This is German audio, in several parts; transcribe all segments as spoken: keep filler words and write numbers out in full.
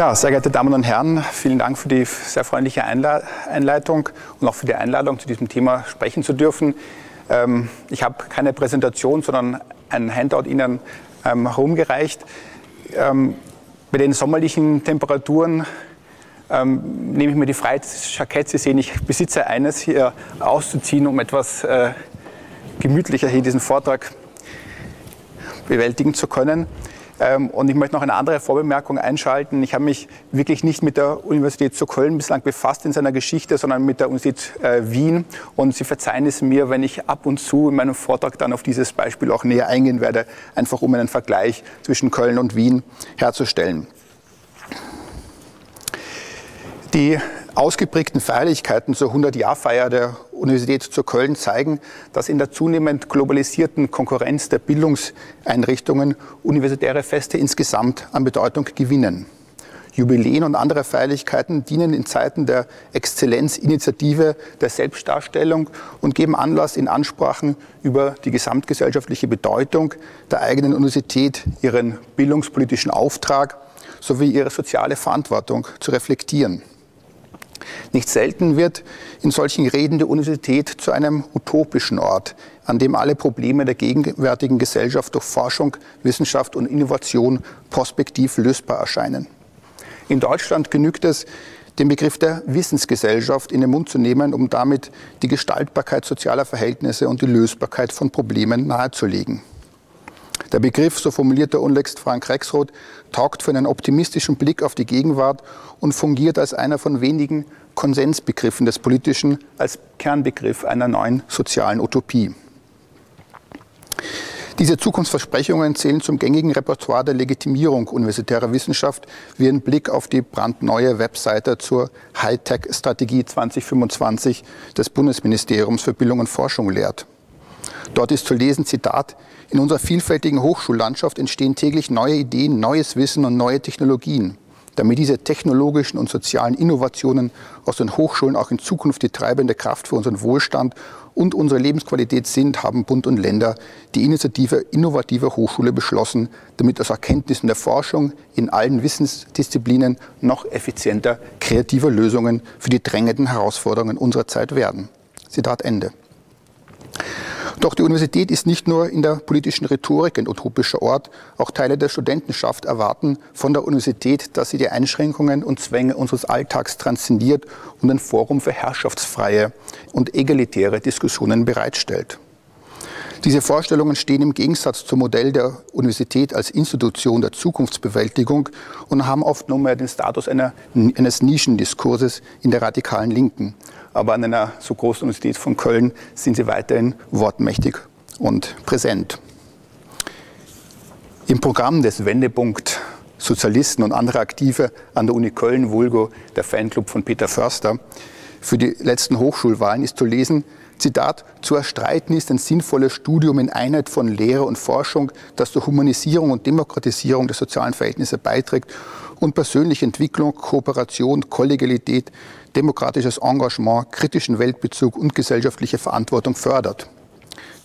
Ja, sehr geehrte Damen und Herren, vielen Dank für die sehr freundliche Einleitung und auch für die Einladung, zu diesem Thema sprechen zu dürfen. Ich habe keine Präsentation, sondern ein Handout Ihnen herumgereicht. Bei den sommerlichen Temperaturen nehme ich mir die Freiheit, das Jackett, Sie sehen, ich besitze eines, hier auszuziehen, um etwas gemütlicher hier diesen Vortrag bewältigen zu können. Und ich möchte noch eine andere Vorbemerkung einschalten. Ich habe mich wirklich nicht mit der Universität zu Köln bislang befasst in seiner Geschichte, sondern mit der Universität Wien. Und Sie verzeihen es mir, wenn ich ab und zu in meinem Vortrag dann auf dieses Beispiel auch näher eingehen werde, einfach um einen Vergleich zwischen Köln und Wien herzustellen. Die ausgeprägten Feierlichkeiten zur hundert-Jahr-Feier der Universität zu Köln zeigen, dass in der zunehmend globalisierten Konkurrenz der Bildungseinrichtungen universitäre Feste insgesamt an Bedeutung gewinnen. Jubiläen und andere Feierlichkeiten dienen in Zeiten der Exzellenzinitiative der Selbstdarstellung und geben Anlass, in Ansprachen über die gesamtgesellschaftliche Bedeutung der eigenen Universität, ihren bildungspolitischen Auftrag sowie ihre soziale Verantwortung zu reflektieren. Nicht selten wird in solchen Reden die Universität zu einem utopischen Ort, an dem alle Probleme der gegenwärtigen Gesellschaft durch Forschung, Wissenschaft und Innovation prospektiv lösbar erscheinen. In Deutschland genügt es, den Begriff der Wissensgesellschaft in den Mund zu nehmen, um damit die Gestaltbarkeit sozialer Verhältnisse und die Lösbarkeit von Problemen nahezulegen. Der Begriff, so formuliert der unlängst Frank Rexroth, taugt für einen optimistischen Blick auf die Gegenwart und fungiert als einer von wenigen Konsensbegriffen des Politischen, als Kernbegriff einer neuen sozialen Utopie. Diese Zukunftsversprechungen zählen zum gängigen Repertoire der Legitimierung universitärer Wissenschaft, wie ein Blick auf die brandneue Webseite zur Hightech-Strategie zweitausendfünfundzwanzig des Bundesministeriums für Bildung und Forschung lehrt. Dort ist zu lesen, Zitat, in unserer vielfältigen Hochschullandschaft entstehen täglich neue Ideen, neues Wissen und neue Technologien. Damit diese technologischen und sozialen Innovationen aus den Hochschulen auch in Zukunft die treibende Kraft für unseren Wohlstand und unsere Lebensqualität sind, haben Bund und Länder die Initiative Innovative Hochschule beschlossen, damit aus Erkenntnissen der Forschung in allen Wissensdisziplinen noch effizienter kreative Lösungen für die drängenden Herausforderungen unserer Zeit werden. Zitat Ende. Doch die Universität ist nicht nur in der politischen Rhetorik ein utopischer Ort. Auch Teile der Studentenschaft erwarten von der Universität, dass sie die Einschränkungen und Zwänge unseres Alltags transzendiert und ein Forum für herrschaftsfreie und egalitäre Diskussionen bereitstellt. Diese Vorstellungen stehen im Gegensatz zum Modell der Universität als Institution der Zukunftsbewältigung und haben oft nur mehr den Status einer, eines Nischendiskurses in der radikalen Linken. Aber an einer so großen Universität von Köln sind sie weiterhin wortmächtig und präsent. Im Programm des Wendepunkt Sozialisten und andere Aktive an der Uni Köln, vulgo der Fanclub von Peter Förster, für die letzten Hochschulwahlen ist zu lesen, Zitat, zu erstreiten ist ein sinnvolles Studium in Einheit von Lehre und Forschung, das zur Humanisierung und Demokratisierung der sozialen Verhältnisse beiträgt und persönliche Entwicklung, Kooperation, Kollegialität, demokratisches Engagement, kritischen Weltbezug und gesellschaftliche Verantwortung fördert.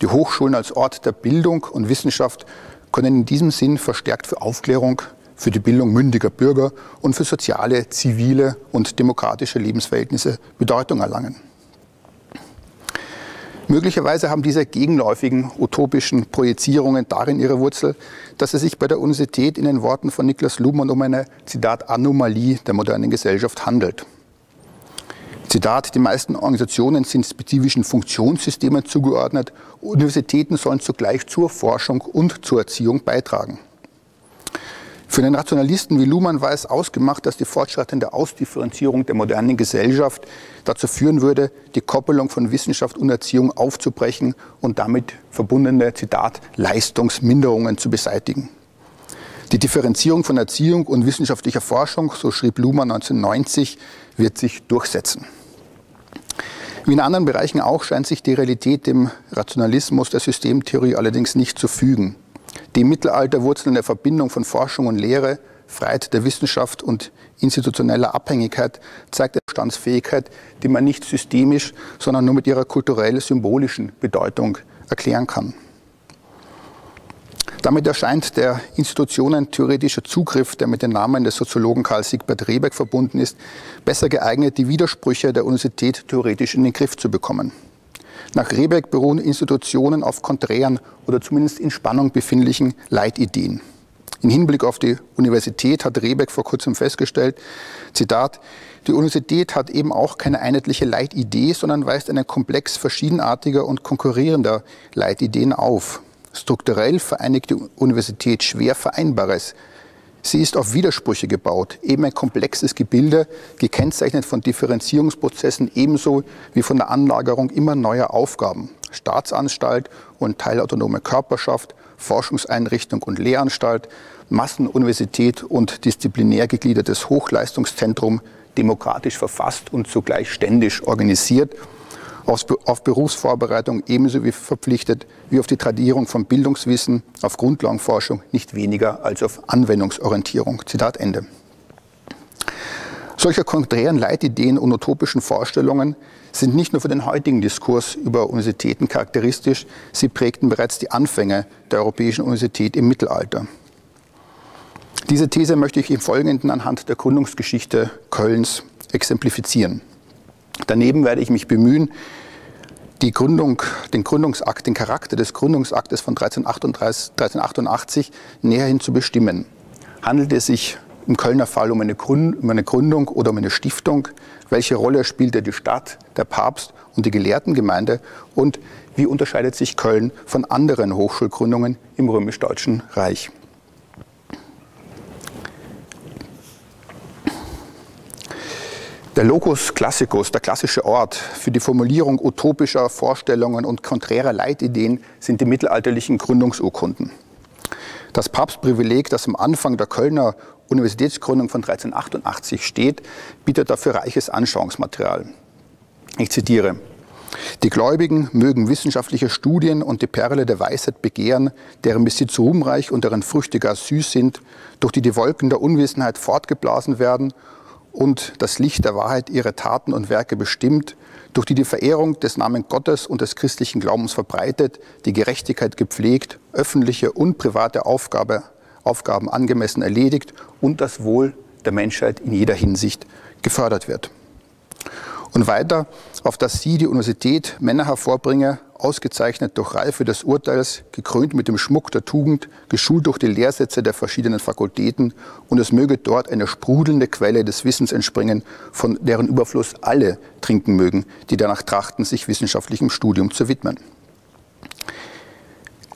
Die Hochschulen als Ort der Bildung und Wissenschaft können in diesem Sinn verstärkt für Aufklärung, für die Bildung mündiger Bürger und für soziale, zivile und demokratische Lebensverhältnisse Bedeutung erlangen. Möglicherweise haben diese gegenläufigen, utopischen Projizierungen darin ihre Wurzel, dass es sich bei der Universität in den Worten von Niklas Luhmann um eine, Zitat, Anomalie der modernen Gesellschaft handelt. Zitat, die meisten Organisationen sind spezifischen Funktionssystemen zugeordnet, Universitäten sollen zugleich zur Forschung und zur Erziehung beitragen. Für einen Rationalisten wie Luhmann war es ausgemacht, dass die fortschreitende Ausdifferenzierung der modernen Gesellschaft dazu führen würde, die Koppelung von Wissenschaft und Erziehung aufzubrechen und damit verbundene, Zitat, Leistungsminderungen zu beseitigen. Die Differenzierung von Erziehung und wissenschaftlicher Forschung, so schrieb Luhmann neunzehnhundertneunzig, wird sich durchsetzen. Wie in anderen Bereichen auch scheint sich die Realität dem Rationalismus der Systemtheorie allerdings nicht zu fügen. Die im Mittelalter wurzelnde Verbindung von Forschung und Lehre, Freiheit der Wissenschaft und institutioneller Abhängigkeit zeigt eine Bestandsfähigkeit, die man nicht systemisch, sondern nur mit ihrer kulturell-symbolischen Bedeutung erklären kann. Damit erscheint der Institution ein theoretischer Zugriff, der mit dem Namen des Soziologen Karl Siegbert Rebeck verbunden ist, besser geeignet, die Widersprüche der Universität theoretisch in den Griff zu bekommen. Nach Rebeck beruhen Institutionen auf konträren oder zumindest in Spannung befindlichen Leitideen. Im Hinblick auf die Universität hat Rebeck vor kurzem festgestellt, Zitat, die Universität hat eben auch keine einheitliche Leitidee, sondern weist einen Komplex verschiedenartiger und konkurrierender Leitideen auf. Strukturell vereinigt die Universität schwer Vereinbares. Sie ist auf Widersprüche gebaut, eben ein komplexes Gebilde, gekennzeichnet von Differenzierungsprozessen ebenso wie von der Anlagerung immer neuer Aufgaben. Staatsanstalt und teilautonome Körperschaft, Forschungseinrichtung und Lehranstalt, Massenuniversität und disziplinär gegliedertes Hochleistungszentrum, demokratisch verfasst und zugleich ständisch organisiert, auf Berufsvorbereitung ebenso wie verpflichtet wie auf die Tradierung von Bildungswissen, auf Grundlagenforschung nicht weniger als auf Anwendungsorientierung. Zitat Ende. Solche konträren Leitideen und utopischen Vorstellungen sind nicht nur für den heutigen Diskurs über Universitäten charakteristisch, sie prägten bereits die Anfänge der Europäischen Universität im Mittelalter. Diese These möchte ich im Folgenden anhand der Gründungsgeschichte Kölns exemplifizieren. Daneben werde ich mich bemühen, die Gründung, den Gründungsakt, den Charakter des Gründungsaktes von dreizehnhundertachtundachtzig näherhin zu bestimmen. Handelt es sich im Kölner Fall um eine Gründung oder um eine Stiftung? Welche Rolle spielte die Stadt, der Papst und die Gelehrtengemeinde? Und wie unterscheidet sich Köln von anderen Hochschulgründungen im römisch-deutschen Reich? Der Locus Classicus, der klassische Ort für die Formulierung utopischer Vorstellungen und konträrer Leitideen, sind die mittelalterlichen Gründungsurkunden. Das Papstprivileg, das am Anfang der Kölner Universitätsgründung von dreizehnhundertachtundachtzig steht, bietet dafür reiches Anschauungsmaterial. Ich zitiere: Die Gläubigen mögen wissenschaftliche Studien und die Perle der Weisheit begehren, deren Besitz ruhmreich und deren Früchte gar süß sind, durch die die Wolken der Unwissenheit fortgeblasen werden und das Licht der Wahrheit ihre Taten und Werke bestimmt, durch die die Verehrung des Namen Gottes und des christlichen Glaubens verbreitet, die Gerechtigkeit gepflegt, öffentliche und private Aufgabe, Aufgaben angemessen erledigt und das Wohl der Menschheit in jeder Hinsicht gefördert wird. Und weiter, auf dass sie, die Universität, Männer hervorbringe, ausgezeichnet durch Reife des Urteils, gekrönt mit dem Schmuck der Tugend, geschult durch die Lehrsätze der verschiedenen Fakultäten, und es möge dort eine sprudelnde Quelle des Wissens entspringen, von deren Überfluss alle trinken mögen, die danach trachten, sich wissenschaftlichem Studium zu widmen.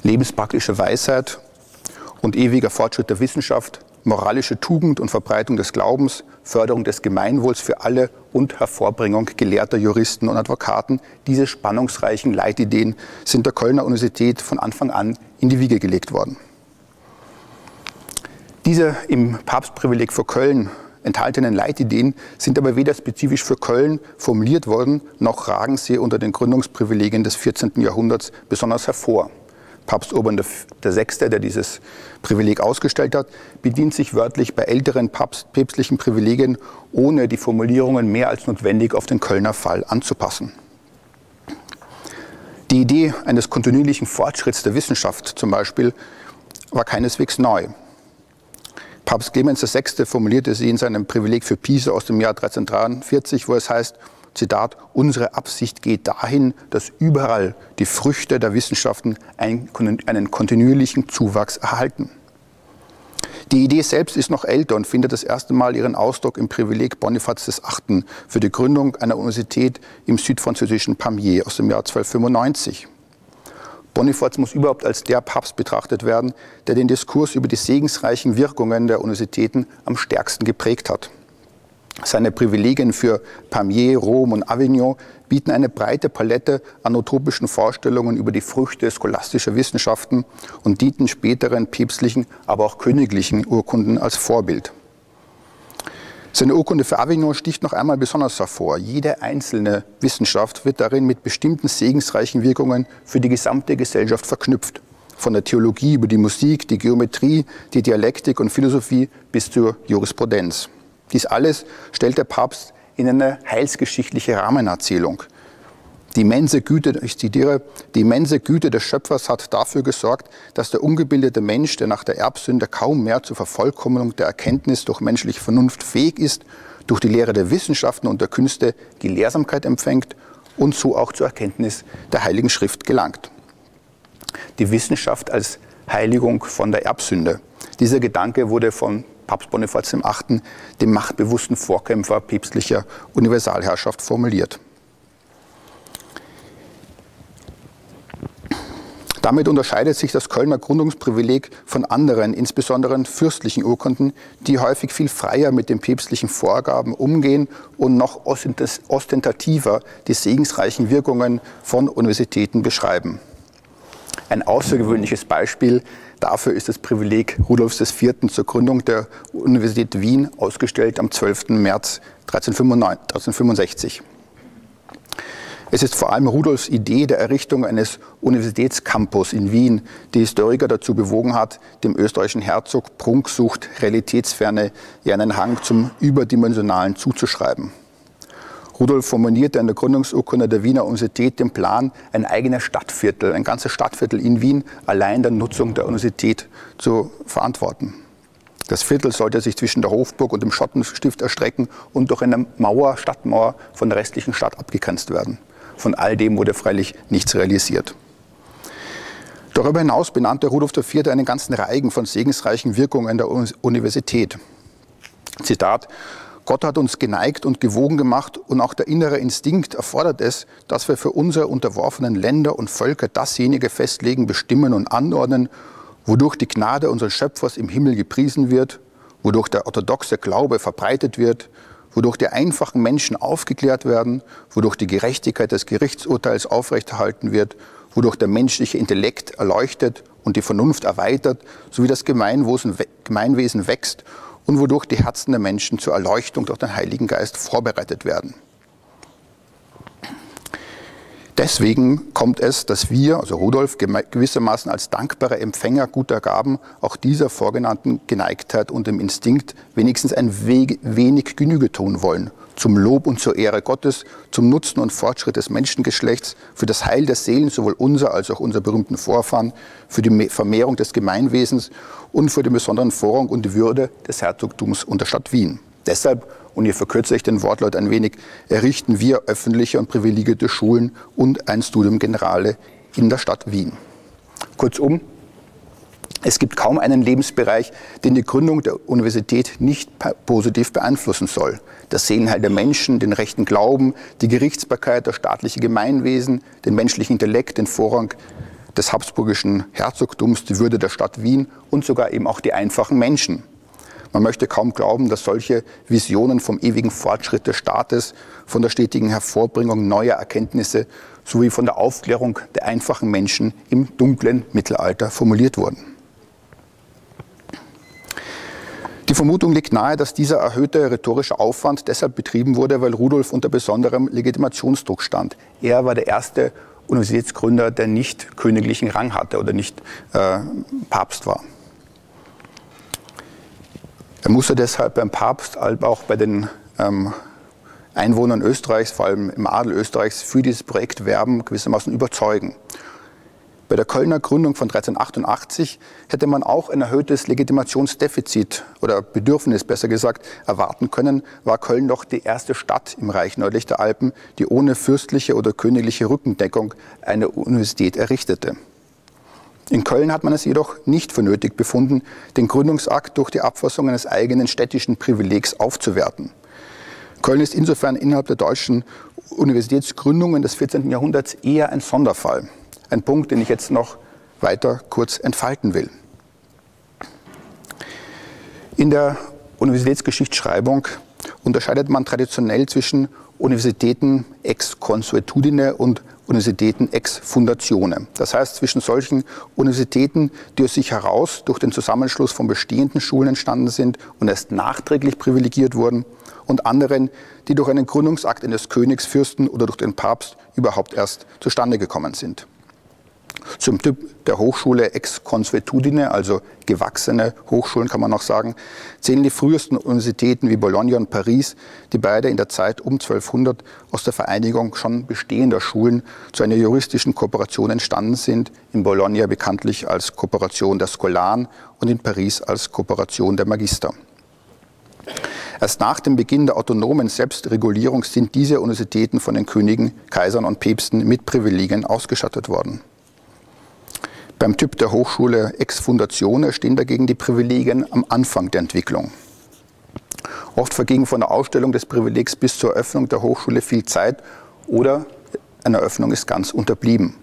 Lebenspraktische Weisheit und ewiger Fortschritt der Wissenschaft, moralische Tugend und Verbreitung des Glaubens, Förderung des Gemeinwohls für alle und Hervorbringung gelehrter Juristen und Advokaten, diese spannungsreichen Leitideen sind der Kölner Universität von Anfang an in die Wiege gelegt worden. Diese im Papstprivileg für Köln enthaltenen Leitideen sind aber weder spezifisch für Köln formuliert worden, noch ragen sie unter den Gründungsprivilegien des vierzehnten Jahrhunderts besonders hervor. Papst Urban der Sechste, der dieses Privileg ausgestellt hat, bedient sich wörtlich bei älteren Papst, päpstlichen Privilegien, ohne die Formulierungen mehr als notwendig auf den Kölner Fall anzupassen. Die Idee eines kontinuierlichen Fortschritts der Wissenschaft zum Beispiel war keineswegs neu. Papst Clemens der Sechste formulierte sie in seinem Privileg für Pisa aus dem Jahr dreizehnhundertdreiundvierzig, wo es heißt, Zitat, unsere Absicht geht dahin, dass überall die Früchte der Wissenschaften einen kontinuierlichen Zuwachs erhalten. Die Idee selbst ist noch älter und findet das erste Mal ihren Ausdruck im Privileg Bonifaz des Achten für die Gründung einer Universität im südfranzösischen Pamiers aus dem Jahr zwölfhundertfünfundneunzig. Bonifaz muss überhaupt als der Papst betrachtet werden, der den Diskurs über die segensreichen Wirkungen der Universitäten am stärksten geprägt hat. Seine Privilegien für Pamiers, Rom und Avignon bieten eine breite Palette an utopischen Vorstellungen über die Früchte scholastischer Wissenschaften und dienten späteren päpstlichen, aber auch königlichen Urkunden als Vorbild. Seine Urkunde für Avignon sticht noch einmal besonders hervor. Jede einzelne Wissenschaft wird darin mit bestimmten segensreichen Wirkungen für die gesamte Gesellschaft verknüpft. Von der Theologie über die Musik, die Geometrie, die Dialektik und Philosophie bis zur Jurisprudenz. Dies alles stellt der Papst in eine heilsgeschichtliche Rahmenerzählung. Die immense Güte, ich zitiere, die immense Güte des Schöpfers hat dafür gesorgt, dass der ungebildete Mensch, der nach der Erbsünde kaum mehr zur Vervollkommnung der Erkenntnis durch menschliche Vernunft fähig ist, durch die Lehre der Wissenschaften und der Künste Gelehrsamkeit empfängt und so auch zur Erkenntnis der Heiligen Schrift gelangt. Die Wissenschaft als Heiligung von der Erbsünde. Dieser Gedanke wurde von Papst Bonifaz dem Achten, dem machtbewussten Vorkämpfer päpstlicher Universalherrschaft, formuliert. Damit unterscheidet sich das Kölner Gründungsprivileg von anderen, insbesondere fürstlichen Urkunden, die häufig viel freier mit den päpstlichen Vorgaben umgehen und noch ostentativer die segensreichen Wirkungen von Universitäten beschreiben. Ein außergewöhnliches Beispiel dafür ist das Privileg Rudolfs des Vierten zur Gründung der Universität Wien, ausgestellt am zwölften März dreizehnhundertfünfundsechzig. Es ist vor allem Rudolfs Idee der Errichtung eines Universitätscampus in Wien, die Historiker dazu bewogen hat, dem österreichischen Herzog Prunksucht, Realitätsferne, ja einen Hang zum Überdimensionalen zuzuschreiben. Rudolf formulierte in der Gründungsurkunde der Wiener Universität den Plan, ein eigenes Stadtviertel, ein ganzes Stadtviertel in Wien allein der Nutzung der Universität zu verantworten. Das Viertel sollte sich zwischen der Hofburg und dem Schottenstift erstrecken und durch eine Mauer, Stadtmauer, von der restlichen Stadt abgegrenzt werden. Von all dem wurde freilich nichts realisiert. Darüber hinaus benannte Rudolf der Vierte einen ganzen Reigen von segensreichen Wirkungen der Universität. Zitat: Gott hat uns geneigt und gewogen gemacht und auch der innere Instinkt erfordert es, dass wir für unsere unterworfenen Länder und Völker dasjenige festlegen, bestimmen und anordnen, wodurch die Gnade unseres Schöpfers im Himmel gepriesen wird, wodurch der orthodoxe Glaube verbreitet wird, wodurch die einfachen Menschen aufgeklärt werden, wodurch die Gerechtigkeit des Gerichtsurteils aufrechterhalten wird, wodurch der menschliche Intellekt erleuchtet und die Vernunft erweitert, sowie das Gemeinwesen wächst und wodurch die Herzen der Menschen zur Erleuchtung durch den Heiligen Geist vorbereitet werden. Deswegen kommt es, dass wir, also Rudolf, gewissermaßen als dankbare Empfänger guter Gaben auch dieser vorgenannten Geneigtheit und dem Instinkt wenigstens ein wenig Genüge tun wollen. Zum Lob und zur Ehre Gottes, zum Nutzen und Fortschritt des Menschengeschlechts, für das Heil der Seelen sowohl unser als auch unserer berühmten Vorfahren, für die Vermehrung des Gemeinwesens und für den besonderen Vorrang und die Würde des Herzogtums und der Stadt Wien. Deshalb, und hier verkürze ich den Wortlaut ein wenig, errichten wir öffentliche und privilegierte Schulen und ein Studium Generale in der Stadt Wien. Kurzum, es gibt kaum einen Lebensbereich, den die Gründung der Universität nicht positiv beeinflussen soll. Das Seelenheil der Menschen, den rechten Glauben, die Gerichtsbarkeit, das staatliche Gemeinwesen, den menschlichen Intellekt, den Vorrang des habsburgischen Herzogtums, die Würde der Stadt Wien und sogar eben auch die einfachen Menschen. Man möchte kaum glauben, dass solche Visionen vom ewigen Fortschritt des Staates, von der stetigen Hervorbringung neuer Erkenntnisse sowie von der Aufklärung der einfachen Menschen im dunklen Mittelalter formuliert wurden. Die Vermutung liegt nahe, dass dieser erhöhte rhetorische Aufwand deshalb betrieben wurde, weil Rudolf unter besonderem Legitimationsdruck stand. Er war der erste Universitätsgründer, der nicht königlichen Rang hatte oder nicht äh, Papst war. Er musste deshalb beim Papst, aber auch bei den ähm, Einwohnern Österreichs, vor allem im Adel Österreichs, für dieses Projekt werben, gewissermaßen überzeugen. Bei der Kölner Gründung von dreizehnhundertachtundachtzig hätte man auch ein erhöhtes Legitimationsdefizit oder Bedürfnis, besser gesagt, erwarten können, war Köln doch die erste Stadt im Reich nördlich der Alpen, die ohne fürstliche oder königliche Rückendeckung eine Universität errichtete. In Köln hat man es jedoch nicht für nötig befunden, den Gründungsakt durch die Abfassung eines eigenen städtischen Privilegs aufzuwerten. Köln ist insofern innerhalb der deutschen Universitätsgründungen des vierzehnten Jahrhunderts eher ein Sonderfall. Ein Punkt, den ich jetzt noch weiter kurz entfalten will. In der Universitätsgeschichtsschreibung unterscheidet man traditionell zwischen Universitäten ex consuetudine und Universitäten ex fundatione. Das heißt, zwischen solchen Universitäten, die aus sich heraus durch den Zusammenschluss von bestehenden Schulen entstanden sind und erst nachträglich privilegiert wurden, und anderen, die durch einen Gründungsakt eines Königs, Fürsten oder durch den Papst überhaupt erst zustande gekommen sind. zum Typ der Hochschule ex consuetudine, also gewachsene Hochschulen kann man noch sagen, zählen die frühesten Universitäten wie Bologna und Paris, die beide in der Zeit um zwölfhundert aus der Vereinigung schon bestehender Schulen zu einer juristischen Kooperation entstanden sind, in Bologna bekanntlich als Kooperation der Scholaren und in Paris als Kooperation der Magister. Erst nach dem Beginn der autonomen Selbstregulierung sind diese Universitäten von den Königen, Kaisern und Päpsten mit Privilegien ausgestattet worden. Beim Typ der Hochschule ex fundatione stehen dagegen die Privilegien am Anfang der Entwicklung. Oft verging von der Ausstellung des Privilegs bis zur Eröffnung der Hochschule viel Zeit oder eine Eröffnung ist ganz unterblieben.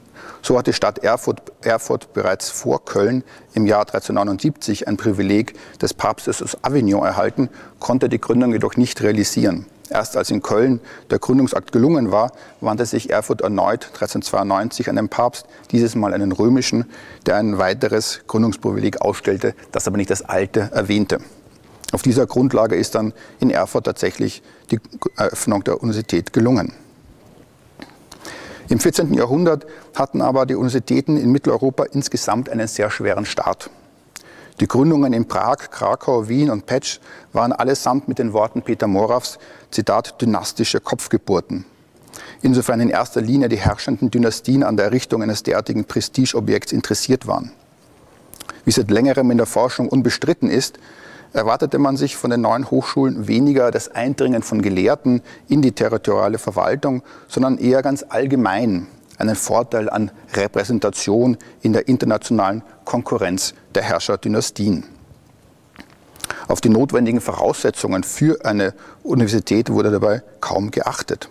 So hat die Stadt Erfurt, Erfurt bereits vor Köln im Jahr dreizehnhundertneunundsiebzig ein Privileg des Papstes aus Avignon erhalten, konnte die Gründung jedoch nicht realisieren. Erst als in Köln der Gründungsakt gelungen war, wandte sich Erfurt erneut dreizehnhundertzweiundneunzig an den Papst, dieses Mal einen römischen, der ein weiteres Gründungsprivileg ausstellte, das aber nicht das alte erwähnte. Auf dieser Grundlage ist dann in Erfurt tatsächlich die Eröffnung der Universität gelungen. Im vierzehnten Jahrhundert hatten aber die Universitäten in Mitteleuropa insgesamt einen sehr schweren Start. Die Gründungen in Prag, Krakau, Wien und Pécs waren allesamt mit den Worten Peter Moravs, Zitat, dynastische Kopfgeburten. Insofern in erster Linie die herrschenden Dynastien an der Errichtung eines derartigen Prestigeobjekts interessiert waren. Wie seit längerem in der Forschung unbestritten ist, erwartete man sich von den neuen Hochschulen weniger das Eindringen von Gelehrten in die territoriale Verwaltung, sondern eher ganz allgemein einen Vorteil an Repräsentation in der internationalen Konkurrenz der Herrscherdynastien. Auf die notwendigen Voraussetzungen für eine Universität wurde dabei kaum geachtet.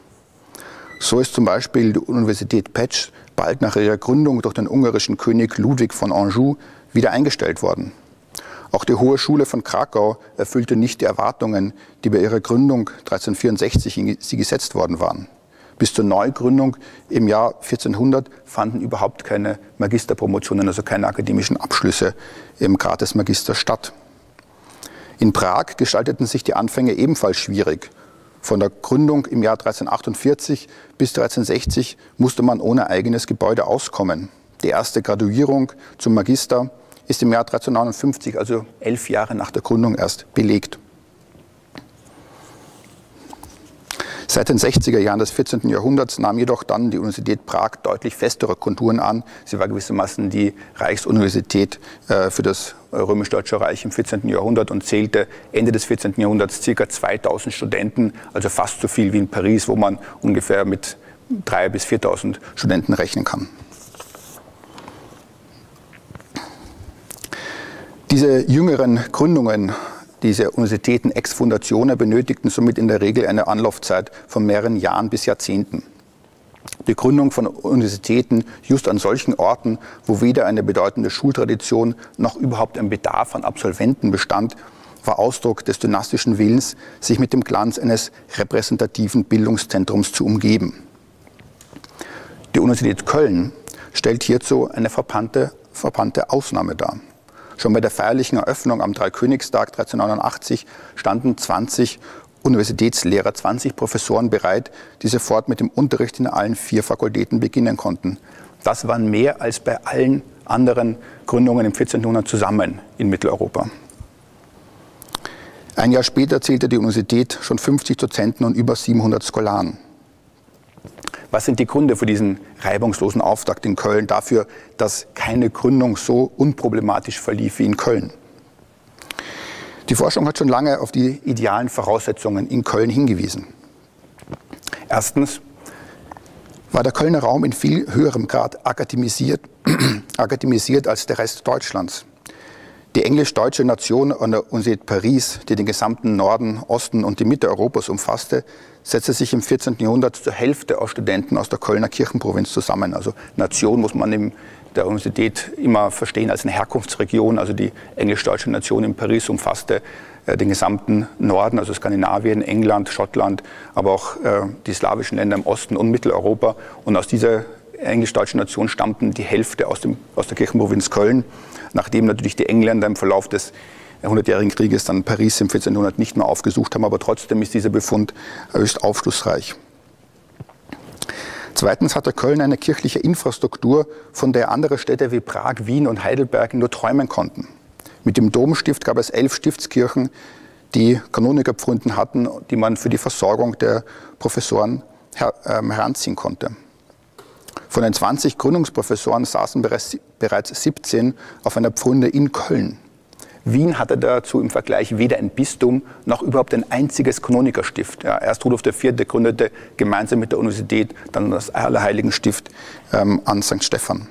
So ist zum Beispiel die Universität Pécs bald nach ihrer Gründung durch den ungarischen König Ludwig von Anjou wieder eingestellt worden. Auch die Hohe Schule von Krakau erfüllte nicht die Erwartungen, die bei ihrer Gründung dreizehnhundertvierundsechzig sie gesetzt worden waren. Bis zur Neugründung im Jahr vierzehnhundert fanden überhaupt keine Magisterpromotionen, also keine akademischen Abschlüsse im Grad des Magisters statt. In Prag gestalteten sich die Anfänge ebenfalls schwierig. Von der Gründung im Jahr dreizehnhundertachtundvierzig bis dreizehnhundertsechzig musste man ohne eigenes Gebäude auskommen. Die erste Graduierung zum Magister ist im Jahr dreizehnhundertneunundfünfzig, also elf Jahre nach der Gründung, erst belegt. Seit den sechziger Jahren des vierzehnten Jahrhunderts nahm jedoch dann die Universität Prag deutlich festere Konturen an. Sie war gewissermaßen die Reichsuniversität äh, für das römisch-deutsche Reich im vierzehnten Jahrhundert und zählte Ende des vierzehnten Jahrhunderts ca. zweitausend Studenten, also fast so viel wie in Paris, wo man ungefähr mit dreitausend bis viertausend Studenten rechnen kann. Diese jüngeren Gründungen, diese Universitäten ex fundatione benötigten somit in der Regel eine Anlaufzeit von mehreren Jahren bis Jahrzehnten. Die Gründung von Universitäten just an solchen Orten, wo weder eine bedeutende Schultradition noch überhaupt ein Bedarf an Absolventen bestand, war Ausdruck des dynastischen Willens, sich mit dem Glanz eines repräsentativen Bildungszentrums zu umgeben. Die Universität Köln stellt hierzu eine verpannte, verpannte Ausnahme dar. Schon bei der feierlichen Eröffnung am Dreikönigstag dreizehnhundertneunundachtzig standen zwanzig Universitätslehrer, zwanzig Professoren bereit, die sofort mit dem Unterricht in allen vier Fakultäten beginnen konnten. Das waren mehr als bei allen anderen Gründungen im vierzehnten Jahrhundert zusammen in Mitteleuropa. Ein Jahr später zählte die Universität schon fünfzig Dozenten und über siebenhundert Scholaren. Was sind die Gründe für diesen reibungslosen Auftakt in Köln, dafür, dass keine Gründung so unproblematisch verlief wie in Köln? Die Forschung hat schon lange auf die idealen Voraussetzungen in Köln hingewiesen. Erstens war der Kölner Raum in viel höherem Grad akademisiert, akademisiert als der Rest Deutschlands. Die englisch-deutsche Nation an der Universität Paris, die den gesamten Norden, Osten und die Mitte Europas umfasste, setzte sich im vierzehnten Jahrhundert zur Hälfte aus Studenten aus der Kölner Kirchenprovinz zusammen. Also Nation muss man in der Universität immer verstehen als eine Herkunftsregion. Also die englisch-deutsche Nation in Paris umfasste äh, den gesamten Norden, also Skandinavien, England, Schottland, aber auch äh, die slawischen Länder im Osten und Mitteleuropa. Und aus dieser englisch-deutschen Nation stammten die Hälfte aus, dem, aus der Kirchenprovinz Köln, nachdem natürlich die Engländer im Verlauf des hundertjährigen Krieges dann Paris im vierzehnten Jahrhundert nicht mehr aufgesucht haben, aber trotzdem ist dieser Befund höchst aufschlussreich. Zweitens hatte Köln eine kirchliche Infrastruktur, von der andere Städte wie Prag, Wien und Heidelberg nur träumen konnten. Mit dem Domstift gab es elf Stiftskirchen, die Kanonikerpfründen hatten, die man für die Versorgung der Professoren her äh, heranziehen konnte. Von den zwanzig Gründungsprofessoren saßen bereits, bereits siebzehn auf einer Pfründe in Köln. Wien hatte dazu im Vergleich weder ein Bistum noch überhaupt ein einziges Kanonikerstift. Ja, erst Rudolf der Vierte gründete gemeinsam mit der Universität dann das Allerheiligenstift ähm, an Sankt Stephan.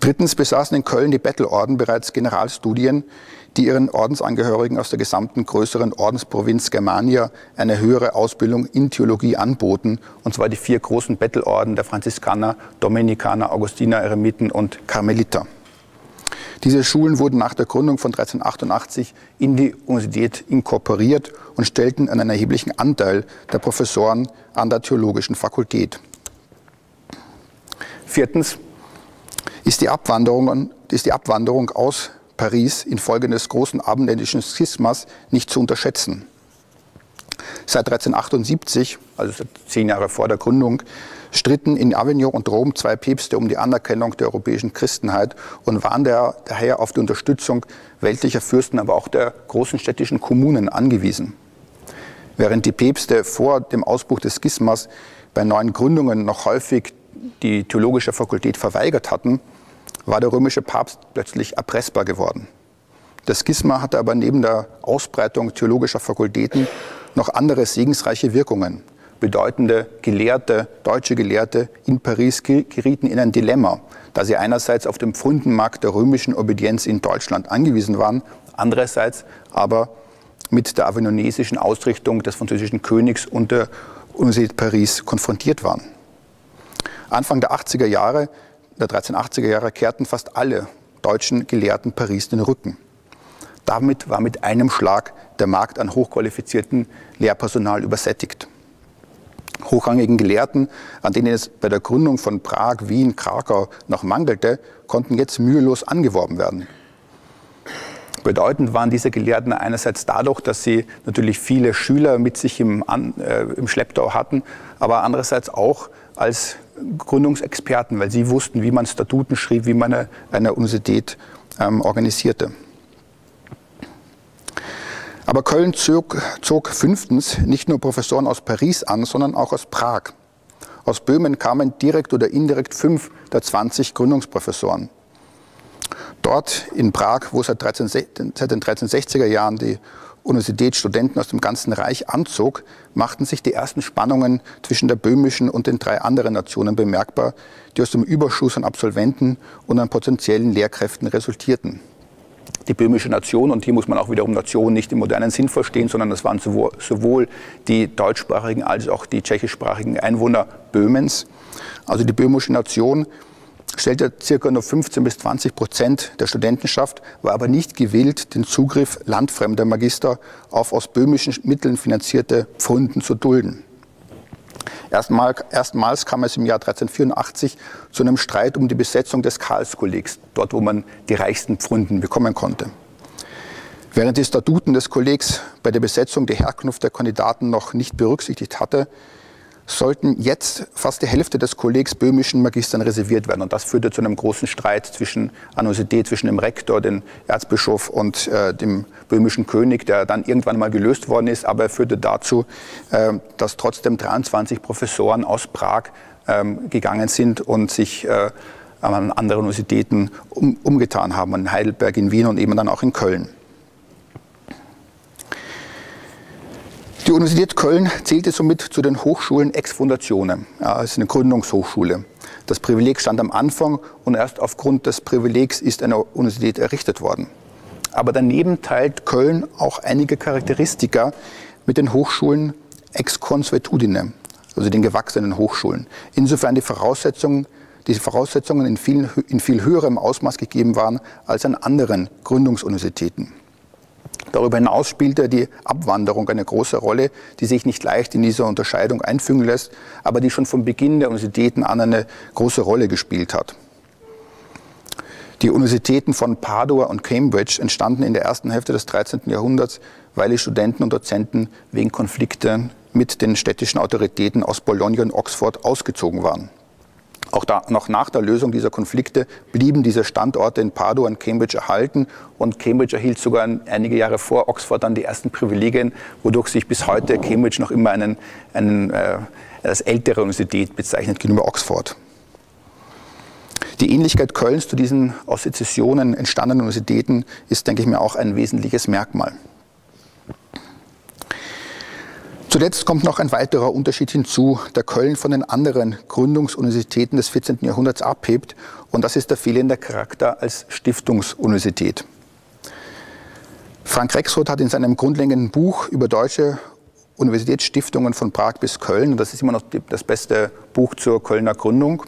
Drittens besaßen in Köln die Bettelorden bereits Generalstudien, die ihren Ordensangehörigen aus der gesamten größeren Ordensprovinz Germania eine höhere Ausbildung in Theologie anboten, und zwar die vier großen Bettelorden der Franziskaner, Dominikaner, Augustiner, Eremiten und Karmeliter. Diese Schulen wurden nach der Gründung von dreizehnhundertachtundachtzig in die Universität inkorporiert und stellten einen erheblichen Anteil der Professoren an der theologischen Fakultät. Viertens ist die Abwanderung, ist die Abwanderung aus Paris infolge des großen abendländischen Schismas nicht zu unterschätzen. Seit dreizehnhundertachtundsiebzig, also seit zehn Jahre vor der Gründung, stritten in Avignon und Rom zwei Päpste um die Anerkennung der europäischen Christenheit und waren daher auf die Unterstützung weltlicher Fürsten, aber auch der großen städtischen Kommunen angewiesen. Während die Päpste vor dem Ausbruch des Schismas bei neuen Gründungen noch häufig die theologische Fakultät verweigert hatten, war der römische Papst plötzlich erpressbar geworden. Das Schisma hatte aber neben der Ausbreitung theologischer Fakultäten noch andere segensreiche Wirkungen. Bedeutende Gelehrte, deutsche Gelehrte in Paris gerieten in ein Dilemma, da sie einerseits auf dem Pfründenmarkt der römischen Obedienz in Deutschland angewiesen waren, andererseits aber mit der avignonesischen Ausrichtung des französischen Königs und der Universität Paris konfrontiert waren. Anfang der achtziger Jahre der dreizehnhundertachtziger Jahre kehrten fast alle deutschen Gelehrten Paris den Rücken. Damit war mit einem Schlag der Markt an hochqualifiziertem Lehrpersonal übersättigt. Hochrangigen Gelehrten, an denen es bei der Gründung von Prag, Wien, Krakau noch mangelte, konnten jetzt mühelos angeworben werden. Bedeutend waren diese Gelehrten einerseits dadurch, dass sie natürlich viele Schüler mit sich im, an, äh, im Schlepptau hatten, aber andererseits auch als Gründungsexperten, weil sie wussten, wie man Statuten schrieb, wie man eine, eine Universität ähm, organisierte. Aber Köln zog, zog fünftens nicht nur Professoren aus Paris an, sondern auch aus Prag. Aus Böhmen kamen direkt oder indirekt fünf der zwanzig Gründungsprofessoren. Dort in Prag, wo seit, dreizehn, seit den dreizehnhundertsechziger Jahren die Universität Studenten aus dem ganzen Reich anzog, machten sich die ersten Spannungen zwischen der böhmischen und den drei anderen Nationen bemerkbar, die aus dem Überschuss an Absolventen und an potenziellen Lehrkräften resultierten. Die böhmische Nation, und hier muss man auch wiederum Nation nicht im modernen Sinn verstehen, sondern das waren sowohl die deutschsprachigen als auch die tschechischsprachigen Einwohner Böhmens. Also die böhmische Nation stellte ca. nur fünfzehn bis zwanzig Prozent der Studentenschaft, war aber nicht gewillt, den Zugriff landfremder Magister auf aus böhmischen Mitteln finanzierte Pfründen zu dulden. Erstmal, erstmals kam es im Jahr dreizehnhundertvierundachtzig zu einem Streit um die Besetzung des Karlskollegs, dort wo man die reichsten Pfründen bekommen konnte. Während die Statuten des Kollegs bei der Besetzung die Herkunft der Kandidaten noch nicht berücksichtigt hatte, sollten jetzt fast die Hälfte des Kollegs böhmischen Magistern reserviert werden. Und das führte zu einem großen Streit zwischen der Universität, zwischen dem Rektor, dem Erzbischof und äh, dem böhmischen König, der dann irgendwann mal gelöst worden ist. Aber er führte dazu, äh, dass trotzdem dreiundzwanzig Professoren aus Prag äh, gegangen sind und sich äh, an anderen Universitäten um, umgetan haben, in Heidelberg, in Wien und eben dann auch in Köln. Die Universität Köln zählte somit zu den Hochschulen ex Fundatione, also eine Gründungshochschule. Das Privileg stand am Anfang und erst aufgrund des Privilegs ist eine Universität errichtet worden. Aber daneben teilt Köln auch einige Charakteristika mit den Hochschulen ex consuetudine, also den gewachsenen Hochschulen. Insofern die Voraussetzungen, die Voraussetzungen in, vielen, in viel höherem Ausmaß gegeben waren als an anderen Gründungsuniversitäten. Darüber hinaus spielte die Abwanderung eine große Rolle, die sich nicht leicht in dieser Unterscheidung einfügen lässt, aber die schon von Beginn der Universitäten an eine große Rolle gespielt hat. Die Universitäten von Padua und Cambridge entstanden in der ersten Hälfte des dreizehnten Jahrhunderts, weil die Studenten und Dozenten wegen Konflikten mit den städtischen Autoritäten aus Bologna und Oxford ausgezogen waren. Auch da, noch nach der Lösung dieser Konflikte blieben diese Standorte in Padua und Cambridge erhalten, und Cambridge erhielt sogar einige Jahre vor Oxford dann die ersten Privilegien, wodurch sich bis heute Cambridge noch immer einen, einen, äh, als ältere Universität bezeichnet gegenüber Oxford. Die Ähnlichkeit Kölns zu diesen aus Sezessionen entstandenen Universitäten ist, denke ich mir, auch ein wesentliches Merkmal. Zuletzt kommt noch ein weiterer Unterschied hinzu, der Köln von den anderen Gründungsuniversitäten des vierzehnten Jahrhunderts abhebt, und das ist der fehlende Charakter als Stiftungsuniversität. Frank Rexroth hat in seinem grundlegenden Buch über deutsche Universitätsstiftungen von Prag bis Köln, und das ist immer noch das beste Buch zur Kölner Gründung,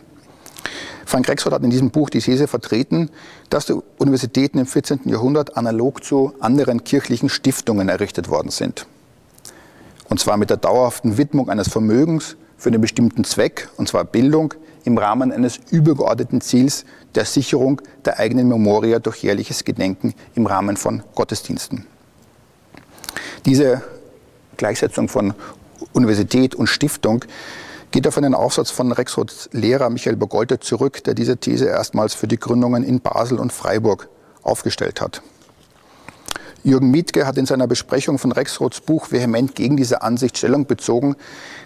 Frank Rexroth hat in diesem Buch die These vertreten, dass die Universitäten im vierzehnten Jahrhundert analog zu anderen kirchlichen Stiftungen errichtet worden sind. Und zwar mit der dauerhaften Widmung eines Vermögens für einen bestimmten Zweck, und zwar Bildung, im Rahmen eines übergeordneten Ziels der Sicherung der eigenen Memoria durch jährliches Gedenken im Rahmen von Gottesdiensten. Diese Gleichsetzung von Universität und Stiftung geht auf einen Aufsatz von Rexroths Lehrer Michael Borgolte zurück, der diese These erstmals für die Gründungen in Basel und Freiburg aufgestellt hat. Jürgen Mietke hat in seiner Besprechung von Rexroths Buch vehement gegen diese Ansicht Stellung bezogen,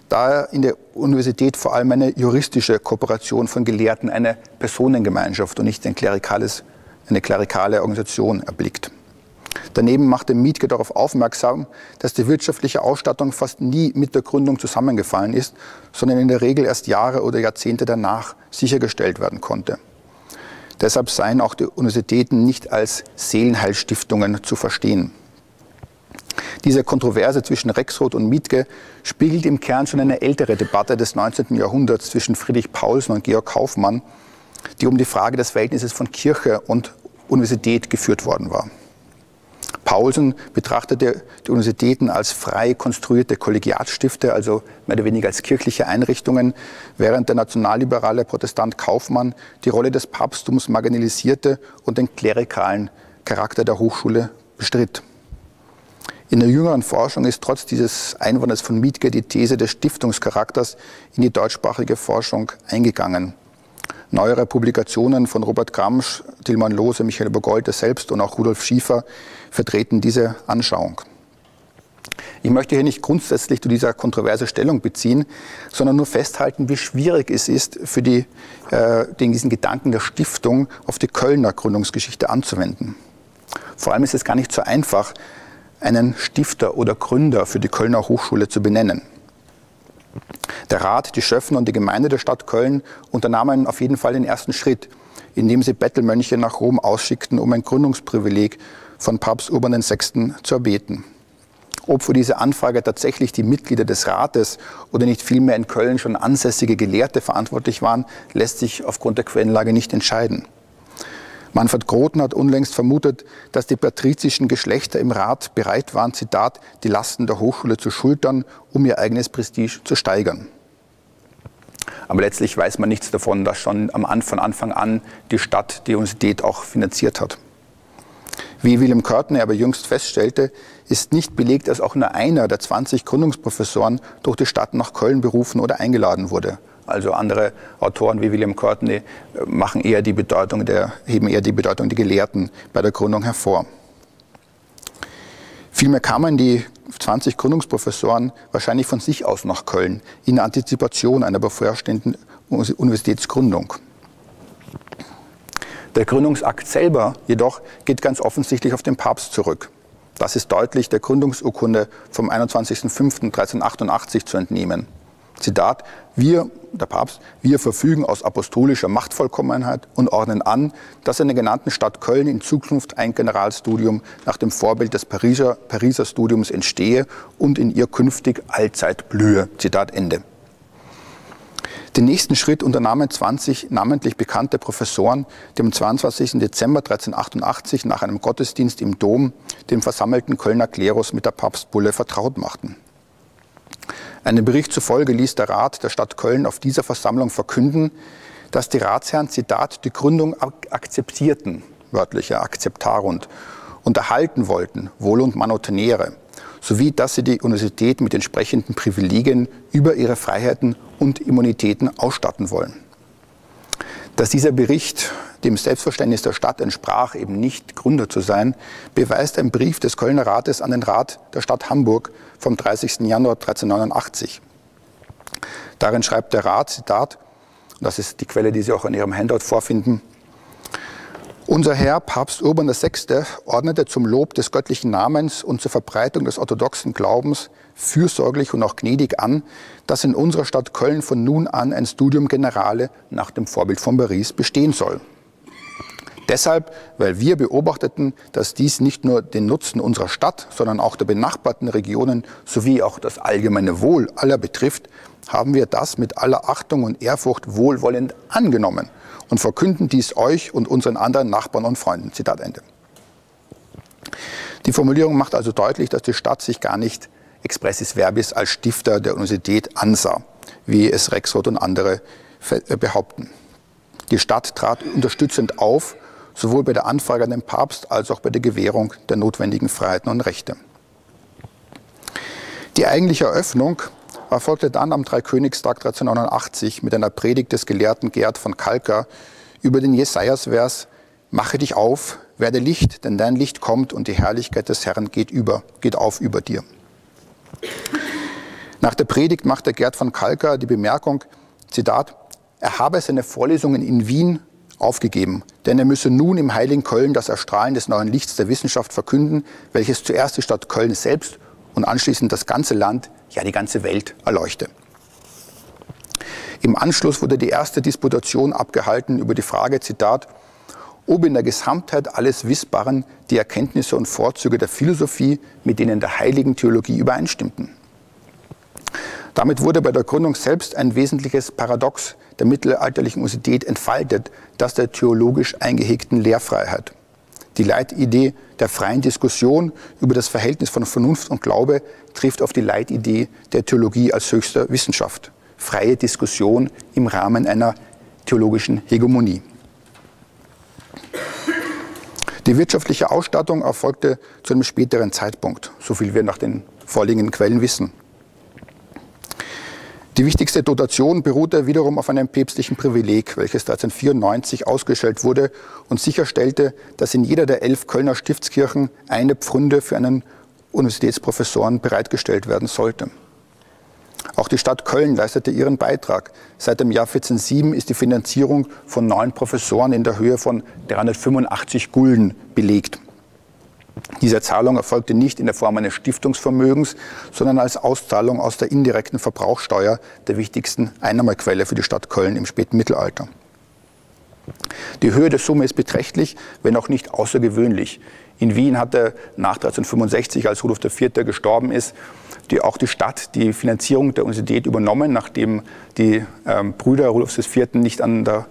da er in der Universität vor allem eine juristische Kooperation von Gelehrten, eine Personengemeinschaft und nicht ein klerikales, eine klerikale Organisation erblickt. Daneben machte Mietke darauf aufmerksam, dass die wirtschaftliche Ausstattung fast nie mit der Gründung zusammengefallen ist, sondern in der Regel erst Jahre oder Jahrzehnte danach sichergestellt werden konnte. Deshalb seien auch die Universitäten nicht als Seelenheilstiftungen zu verstehen. Diese Kontroverse zwischen Rexroth und Mietke spiegelt im Kern schon eine ältere Debatte des neunzehnten Jahrhunderts zwischen Friedrich Paulsen und Georg Kaufmann, die um die Frage des Verhältnisses von Kirche und Universität geführt worden war. Paulsen betrachtete die Universitäten als frei konstruierte Kollegiatstifte, also mehr oder weniger als kirchliche Einrichtungen, während der nationalliberale Protestant Kaufmann die Rolle des Papsttums marginalisierte und den klerikalen Charakter der Hochschule bestritt. In der jüngeren Forschung ist trotz dieses Einwandes von Mietke die These des Stiftungscharakters in die deutschsprachige Forschung eingegangen. Neuere Publikationen von Robert Gramsch, Tilman Lohse, Michael Borgolte selbst und auch Rudolf Schiefer vertreten diese Anschauung. Ich möchte hier nicht grundsätzlich zu dieser Kontroverse Stellung beziehen, sondern nur festhalten, wie schwierig es ist, für die, äh, diesen Gedanken der Stiftung auf die Kölner Gründungsgeschichte anzuwenden. Vor allem ist es gar nicht so einfach, einen Stifter oder Gründer für die Kölner Hochschule zu benennen. Der Rat, die Schöffen und die Gemeinde der Stadt Köln unternahmen auf jeden Fall den ersten Schritt, indem sie Bettelmönche nach Rom ausschickten, um ein Gründungsprivileg von Papst Urban der Sechste zu erbeten. Ob für diese Anfrage tatsächlich die Mitglieder des Rates oder nicht vielmehr in Köln schon ansässige Gelehrte verantwortlich waren, lässt sich aufgrund der Quellenlage nicht entscheiden. Manfred Groten hat unlängst vermutet, dass die patrizischen Geschlechter im Rat bereit waren, Zitat, die Lasten der Hochschule zu schultern, um ihr eigenes Prestige zu steigern. Aber letztlich weiß man nichts davon, dass schon von Anfang an die Stadt die Universität auch finanziert hat. Wie William Courtney aber jüngst feststellte, ist nicht belegt, dass auch nur einer der zwanzig Gründungsprofessoren durch die Stadt nach Köln berufen oder eingeladen wurde. Also andere Autoren wie William Courtney machen eher die Bedeutung der, heben eher die Bedeutung der Gelehrten bei der Gründung hervor. Vielmehr kamen die zwanzig Gründungsprofessoren wahrscheinlich von sich aus nach Köln in Antizipation einer bevorstehenden Universitätsgründung. Der Gründungsakt selber jedoch geht ganz offensichtlich auf den Papst zurück. Das ist deutlich der Gründungsurkunde vom einundzwanzigsten fünften dreizehnhundertachtundachtzig zu entnehmen. Zitat, wir, der Papst, wir verfügen aus apostolischer Machtvollkommenheit und ordnen an, dass in der genannten Stadt Köln in Zukunft ein Generalstudium nach dem Vorbild des Pariser, Pariser Studiums entstehe und in ihr künftig allzeit blühe. Zitat Ende. Den nächsten Schritt unternahmen zwanzig namentlich bekannte Professoren, die am zweiundzwanzigsten Dezember dreizehnhundertachtundachtzig nach einem Gottesdienst im Dom den versammelten Kölner Klerus mit der Papstbulle vertraut machten. Einem Bericht zufolge ließ der Rat der Stadt Köln auf dieser Versammlung verkünden, dass die Ratsherren, Zitat, die Gründung akzeptierten, wörtlicher akzeptarunt, und erhalten wollten, wohl und manoteniere, sowie dass sie die Universität mit entsprechenden Privilegien über ihre Freiheiten und Immunitäten ausstatten wollen. Dass dieser Bericht dem Selbstverständnis der Stadt entsprach, eben nicht Gründer zu sein, beweist ein Brief des Kölner Rates an den Rat der Stadt Hamburg vom dreißigsten Januar dreizehnhundertneunundachtzig. Darin schreibt der Rat, Zitat, das ist die Quelle, die Sie auch in Ihrem Handout vorfinden: Unser Herr Papst Urban der Sechste ordnete zum Lob des göttlichen Namens und zur Verbreitung des orthodoxen Glaubens fürsorglich und auch gnädig an, dass in unserer Stadt Köln von nun an ein Studium Generale nach dem Vorbild von Paris bestehen soll. Deshalb, weil wir beobachteten, dass dies nicht nur den Nutzen unserer Stadt, sondern auch der benachbarten Regionen sowie auch das allgemeine Wohl aller betrifft, haben wir das mit aller Achtung und Ehrfurcht wohlwollend angenommen und verkünden dies euch und unseren anderen Nachbarn und Freunden. Zitat Ende. Die Formulierung macht also deutlich, dass die Stadt sich gar nicht expressis verbis als Stifter der Universität ansah, wie es Rexroth und andere behaupten. Die Stadt trat unterstützend auf, sowohl bei der Anfrage an den Papst als auch bei der Gewährung der notwendigen Freiheiten und Rechte. Die eigentliche Eröffnung erfolgte dann am Dreikönigstag dreizehnhundertneunundachtzig mit einer Predigt des Gelehrten Gerhard von Kalkar über den Jesajas-Vers: Mache dich auf, werde Licht, denn dein Licht kommt und die Herrlichkeit des Herrn geht, über, geht auf über dir. Nach der Predigt machte Gerhard von Kalkar die Bemerkung, Zitat, er habe seine Vorlesungen in Wien aufgegeben, denn er müsse nun im heiligen Köln das Erstrahlen des neuen Lichts der Wissenschaft verkünden, welches zuerst die Stadt Köln selbst und anschließend das ganze Land, ja die ganze Welt erleuchte. Im Anschluss wurde die erste Disputation abgehalten über die Frage, Zitat, ob in der Gesamtheit alles Wissbaren die Erkenntnisse und Vorzüge der Philosophie mit denen der heiligen Theologie übereinstimmten. Damit wurde bei der Gründung selbst ein wesentliches Paradox der mittelalterlichen Universität entfaltet, das der theologisch eingehegten Lehrfreiheit. Die Leitidee der freien Diskussion über das Verhältnis von Vernunft und Glaube trifft auf die Leitidee der Theologie als höchster Wissenschaft. Freie Diskussion im Rahmen einer theologischen Hegemonie. Die wirtschaftliche Ausstattung erfolgte zu einem späteren Zeitpunkt, soviel wir nach den vorliegenden Quellen wissen. Die wichtigste Dotation beruhte wiederum auf einem päpstlichen Privileg, welches dreizehnhundertvierundneunzig ausgestellt wurde und sicherstellte, dass in jeder der elf Kölner Stiftskirchen eine Pfründe für einen Universitätsprofessoren bereitgestellt werden sollte. Auch die Stadt Köln leistete ihren Beitrag. Seit dem Jahr vierzehnhundertsieben ist die Finanzierung von neun Professoren in der Höhe von dreihundertfünfundachtzig Gulden belegt. Diese Zahlung erfolgte nicht in der Form eines Stiftungsvermögens, sondern als Auszahlung aus der indirekten Verbrauchsteuer, der wichtigsten Einnahmequelle für die Stadt Köln im späten Mittelalter. Die Höhe der Summe ist beträchtlich, wenn auch nicht außergewöhnlich. In Wien hatte nach dreizehnhundertfünfundsechzig, als Rudolf der Vierte gestorben ist, die, auch die Stadt die Finanzierung der Universität übernommen, nachdem die ähm, Brüder Rudolfs des Vierten nicht an der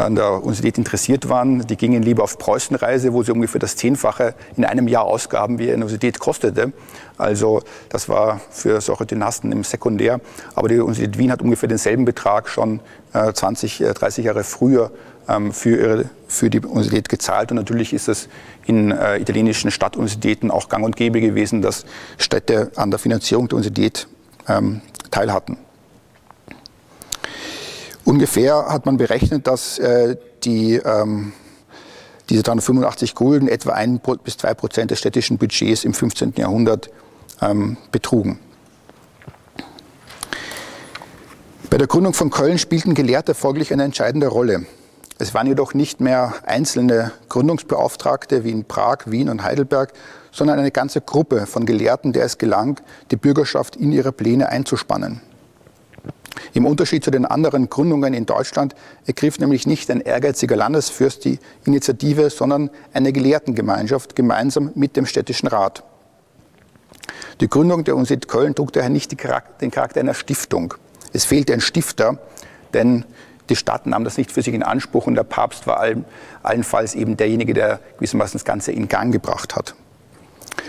an der Universität interessiert waren. Die gingen lieber auf Preußenreise, wo sie ungefähr das Zehnfache in einem Jahr ausgaben, wie eine Universität kostete. Also das war für solche Dynasten im Sekundär. Aber die Universität Wien hat ungefähr denselben Betrag schon äh, zwanzig, dreißig Jahre früher ähm, für, ihre, für die Universität gezahlt. Und natürlich ist es in äh, italienischen Stadtuniversitäten auch gang und gäbe gewesen, dass Städte an der Finanzierung der Universität ähm, teilhatten. Ungefähr hat man berechnet, dass äh, die, ähm, diese dreihundertfünfundachtzig Gulden etwa ein bis zwei Prozent des städtischen Budgets im fünfzehnten Jahrhundert ähm, betrugen. Bei der Gründung von Köln spielten Gelehrte folglich eine entscheidende Rolle. Es waren jedoch nicht mehr einzelne Gründungsbeauftragte wie in Prag, Wien und Heidelberg, sondern eine ganze Gruppe von Gelehrten, der es gelang, die Bürgerschaft in ihre Pläne einzuspannen. Im Unterschied zu den anderen Gründungen in Deutschland ergriff nämlich nicht ein ehrgeiziger Landesfürst die Initiative, sondern eine Gelehrtengemeinschaft gemeinsam mit dem Städtischen Rat. Die Gründung der Universität Köln trug daher nicht den Charakter einer Stiftung. Es fehlte ein Stifter, denn die Stadt nahm das nicht für sich in Anspruch und der Papst war allen, allenfalls eben derjenige, der gewissermaßen das Ganze in Gang gebracht hat.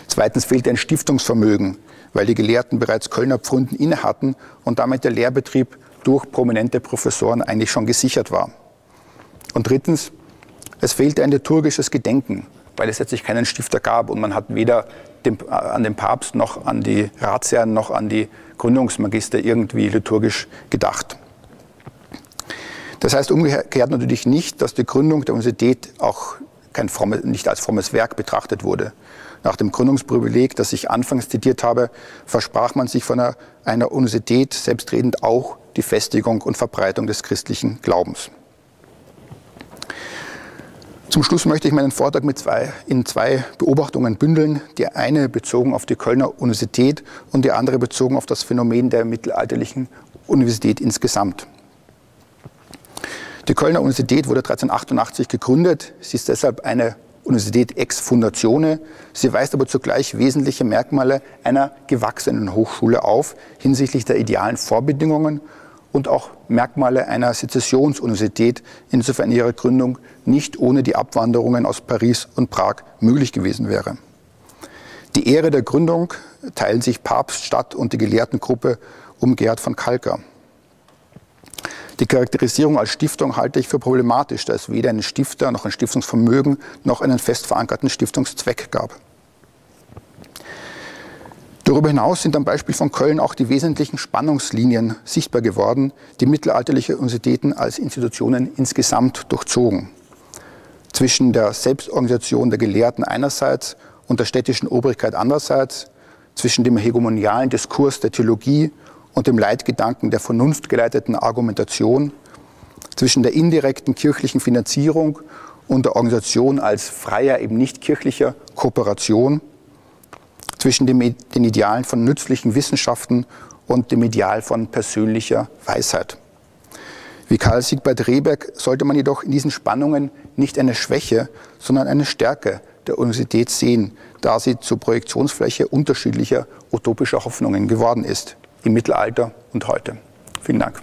Zweitens fehlte ein Stiftungsvermögen, weil die Gelehrten bereits Kölner Pfründen inne hatten und damit der Lehrbetrieb durch prominente Professoren eigentlich schon gesichert war. Und drittens, es fehlte ein liturgisches Gedenken, weil es letztlich keinen Stifter gab und man hat weder dem, an den Papst noch an die Ratsherren noch an die Gründungsmagister irgendwie liturgisch gedacht. Das heißt umgekehrt natürlich nicht, dass die Gründung der Universität auch kein fromme, nicht als frommes Werk betrachtet wurde. Nach dem Gründungsprivileg, das ich anfangs zitiert habe, versprach man sich von einer, einer Universität selbstredend auch die Festigung und Verbreitung des christlichen Glaubens. Zum Schluss möchte ich meinen Vortrag mit zwei, in zwei Beobachtungen bündeln, die eine bezogen auf die Kölner Universität und die andere bezogen auf das Phänomen der mittelalterlichen Universität insgesamt. Die Kölner Universität wurde dreizehnhundertachtundachtzig gegründet. Sie ist deshalb eine Universität ex fundatione. Sie weist aber zugleich wesentliche Merkmale einer gewachsenen Hochschule auf, hinsichtlich der idealen Vorbedingungen und auch Merkmale einer Sezessionsuniversität, insofern ihre Gründung nicht ohne die Abwanderungen aus Paris und Prag möglich gewesen wäre. Die Ehre der Gründung teilen sich Papst, Stadt und die Gelehrtengruppe um Gerhard von Kalkar. Die Charakterisierung als Stiftung halte ich für problematisch, da es weder einen Stifter noch ein Stiftungsvermögen noch einen fest verankerten Stiftungszweck gab. Darüber hinaus sind am Beispiel von Köln auch die wesentlichen Spannungslinien sichtbar geworden, die mittelalterliche Universitäten als Institutionen insgesamt durchzogen. Zwischen der Selbstorganisation der Gelehrten einerseits und der städtischen Obrigkeit andererseits, zwischen dem hegemonialen Diskurs der Theologie und dem Leitgedanken der vernunftgeleiteten Argumentation, zwischen der indirekten kirchlichen Finanzierung und der Organisation als freier, eben nicht kirchlicher Kooperation, zwischen dem, den Idealen von nützlichen Wissenschaften und dem Ideal von persönlicher Weisheit. Wie Karl Siegbert Rebeck sollte man jedoch in diesen Spannungen nicht eine Schwäche, sondern eine Stärke der Universität sehen, da sie zur Projektionsfläche unterschiedlicher utopischer Hoffnungen geworden ist. Im Mittelalter und heute. Vielen Dank.